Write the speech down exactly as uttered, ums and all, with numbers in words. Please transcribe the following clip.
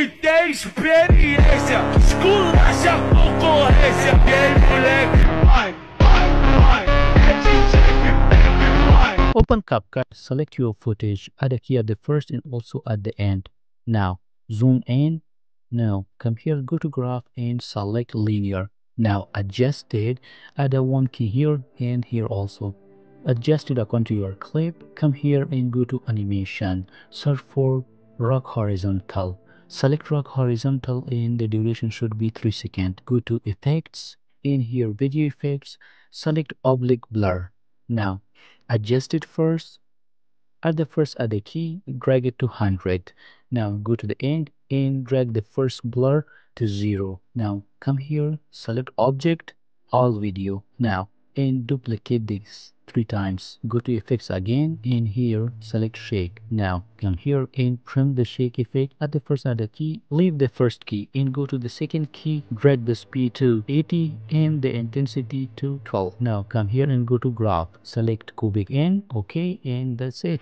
que tem experiência, esculacha a concorrência. Vem moleque, vai, vai, vai, é D J que baby, vai. Open CapCut, select your footage, add a key at the first and also at the end. Now, zoom in. Now, come here, go to graph and select linear. Now, adjust it, add a one key here and here also. Adjust it according to your clip. Come here and go to animation. Search for rock horizontal. Select rock horizontal and the duration should be three seconds. Go to effects. In here, video effects. Select oblique blur. Now, adjust it first. At the first at the key, drag it to one hundred. Now, go to the end and drag the first blur to zero. Now, come here, select object, all video. Now, and duplicate this three times. Go to effects again, in here select shake. Now come here and trim the shake effect. At the first other key, leave the first key and go to the second key, drag the speed to eighty and the intensity to twelve. Now come here and go to graph, select cubic n. Okay, and that's it.